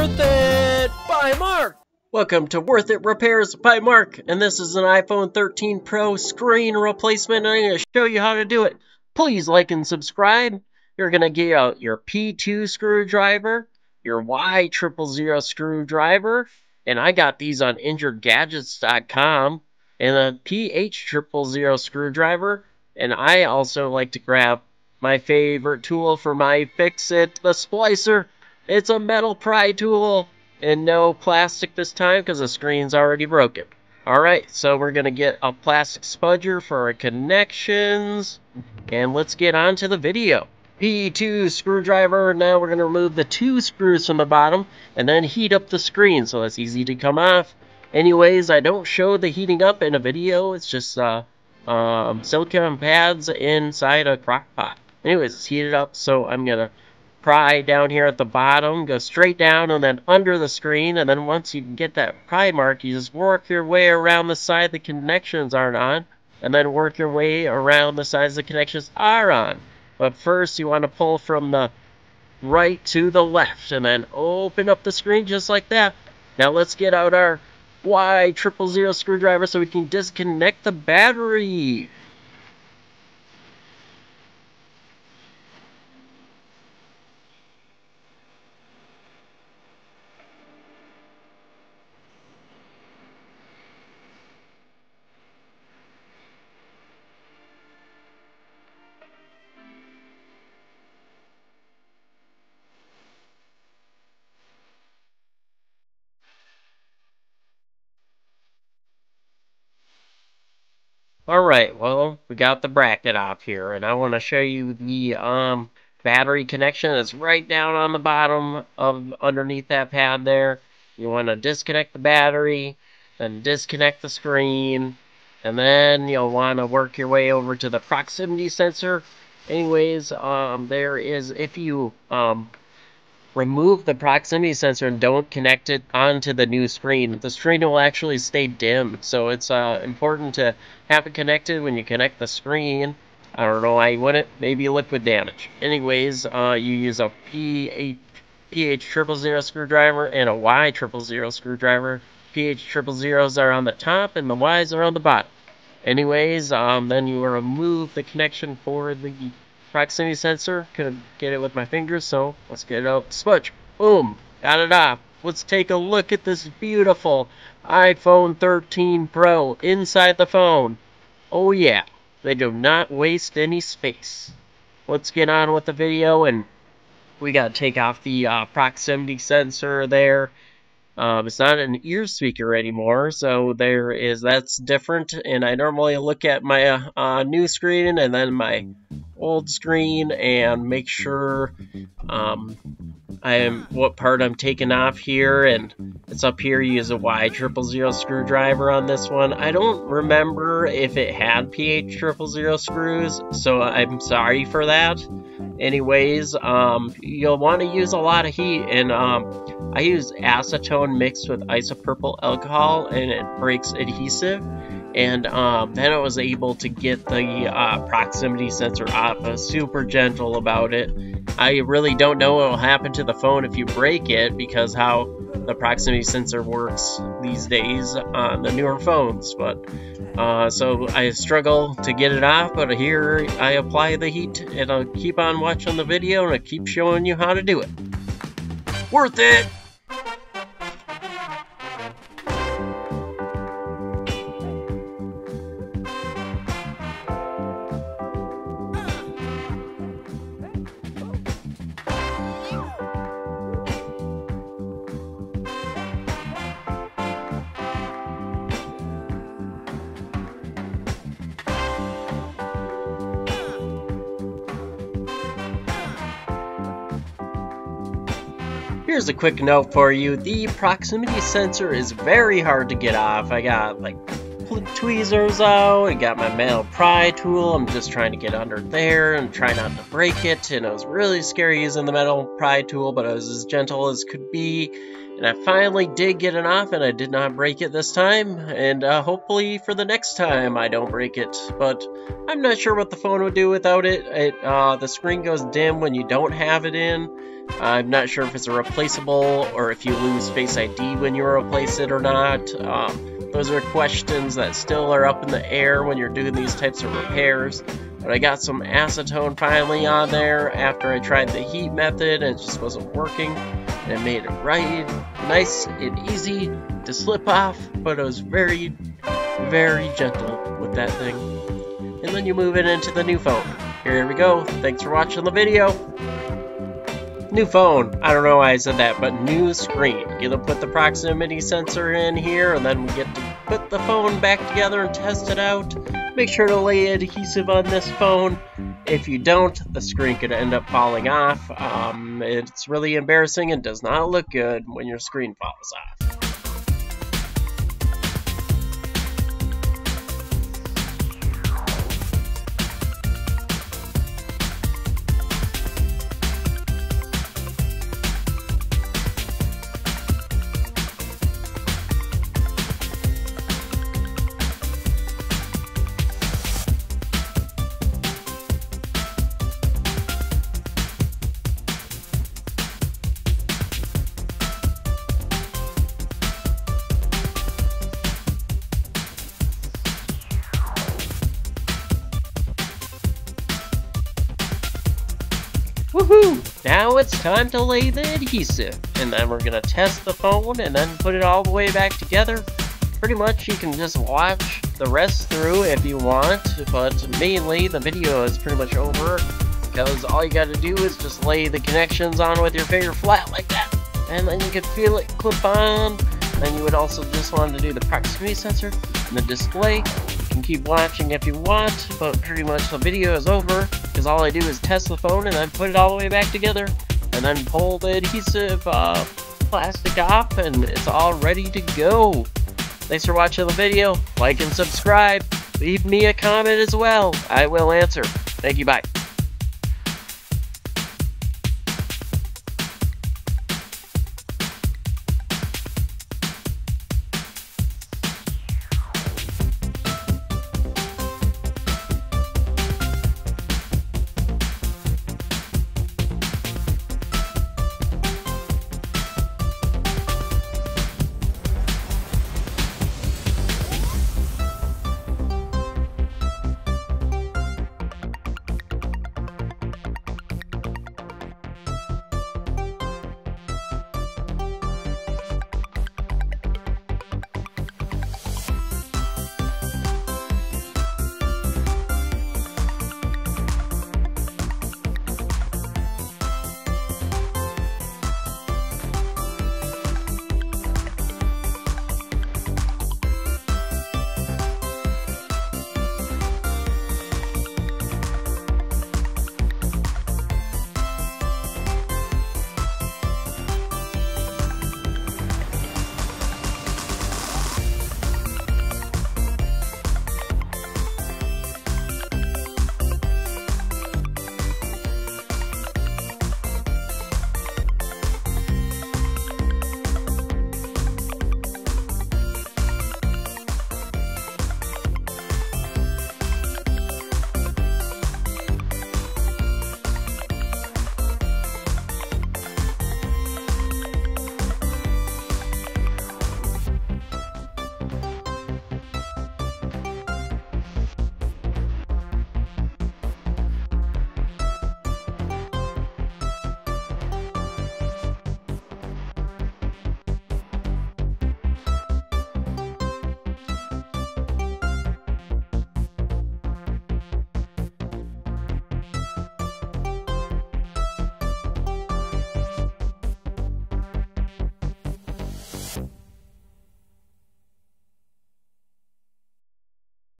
Worth It by Mark. Welcome to Worth It Repairs by Mark, and this is an iPhone 13 Pro screen replacement, and I'm going to show you how to do it. Please like and subscribe. You're going to get out your P2 screwdriver, your Y000 screwdriver, and I got these on injuredgadgets.com, and a PH000 screwdriver, and I also like to grab my favorite tool for my fix-it, the splicer. It's a metal pry tool. And no plastic this time because the screen's already broken. Alright, so we're going to get a plastic spudger for our connections. And let's get on to the video. P2 screwdriver. Now we're going to remove the two screws from the bottom and then heat up the screen. So that's easy to come off. Anyways, I don't show the heating up in a video. It's just silicone pads inside a crock pot. Anyways, it's heated up, so I'm going to pry down here at the bottom, go straight down and then under the screen, and then once you get that pry mark, you just work your way around the side the connections aren't on, and then work your way around the sides the connections are on. But first you want to pull from the right to the left, and then open up the screen just like that. Now let's get out our Y000 screwdriver so we can disconnect the battery. Alright, well, we got the bracket off here, and I want to show you the battery connection that's right down on the bottom of underneath that pad there. You want to disconnect the battery, then disconnect the screen, and then you'll want to work your way over to the proximity sensor. Anyways, if you remove the proximity sensor and don't connect it onto the new screen, the screen will actually stay dim, so it's important to have it connected when you connect the screen. I don't know why you wouldn't, maybe liquid damage. Anyways, you use a PH000 screwdriver and a Y000 screwdriver. PH000s are on the top and the Ys are on the bottom. Anyways, then you remove the connection for the proximity sensor. Couldn't get it with my fingers, so let's get it out. Smudge. Boom. Got it off. Let's take a look at this beautiful iPhone 13 Pro inside the phone. Oh yeah. They do not waste any space. Let's get on with the video, and we gotta take off the proximity sensor there. It's not an ear speaker anymore, so that's different. And I normally look at my new screen and then my old screen and make sure what part I'm taking off here, and it's up here. You use a Y000 screwdriver on this one. I don't remember if it had PH000 screws, so I'm sorry for that. Anyways, you'll want to use a lot of heat, and I use acetone mixed with isopropyl alcohol, and it breaks adhesive. And then I was able to get the proximity sensor off. I was super gentle about it. I really don't know what will happen to the phone if you break it, because how the proximity sensor works these days on the newer phones. But so I struggle to get it off, but here I apply the heat, and I'll keep on watching the video, and I'll keep showing you how to do it. Worth it! Here's a quick note for you. The proximity sensor is very hard to get off. I got like tweezers out, I got my metal pry tool, I'm just trying to get under there and try not to break it, and it was really scary using the metal pry tool, but I was as gentle as could be, and I finally did get it off, and I did not break it this time, and hopefully for the next time I don't break it, but I'm not sure what the phone would do without it. The screen goes dim when you don't have it in. I'm not sure if it's a replaceable or if you lose Face ID when you replace it or not. Those are questions that still are up in the air when you're doing these types of repairs. But I got some acetone finally on there after I tried the heat method and it just wasn't working. And I made it right nice and easy to slip off, but it was very, very gentle with that thing. And then you move it into the new phone. Here we go. Thanks for watching the video. New phone. I don't know why I said that, but new screen. Gonna put the proximity sensor in here, and then we get to put the phone back together and test it out. Make sure to lay adhesive on this phone. If you don't, the screen could end up falling off. It's really embarrassing and does not look good when your screen falls off. Woohoo! Now it's time to lay the adhesive, and then we're gonna test the phone and then put it all the way back together. Pretty much you can just watch the rest through if you want, but mainly the video is pretty much over because all you gotta do is just lay the connections on with your finger flat like that, and then you can feel it clip on. Then you would also just want to do the proximity sensor and the display. Can keep watching if you want, but pretty much the video is over because all I do is test the phone and then put it all the way back together and then pull the adhesive plastic off and it's all ready to go. Thanks for watching the video. Like and subscribe. Leave me a comment as well. I will answer. Thank you. Bye.